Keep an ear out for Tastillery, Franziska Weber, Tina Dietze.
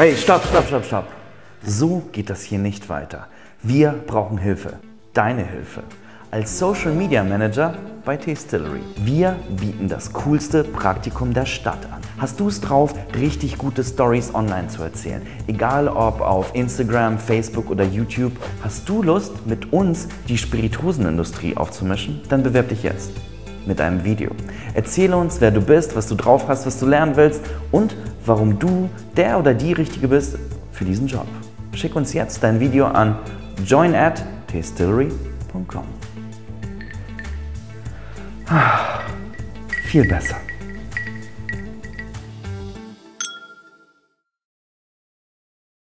Hey, stopp. So geht das hier nicht weiter. Wir brauchen Hilfe. Deine Hilfe. Als Social Media Manager bei Tastillery. Wir bieten das coolste Praktikum der Stadt an. Hast du es drauf, richtig gute Stories online zu erzählen? Egal ob auf Instagram, Facebook oder YouTube. Hast du Lust, mit uns die Spirituosenindustrie aufzumischen? Dann bewirb dich jetzt mit einem Video. Erzähle uns, wer du bist, was du drauf hast, was du lernen willst und warum du der oder die Richtige bist für diesen Job. Schick uns jetzt dein Video an join@tastillery.com. Viel besser.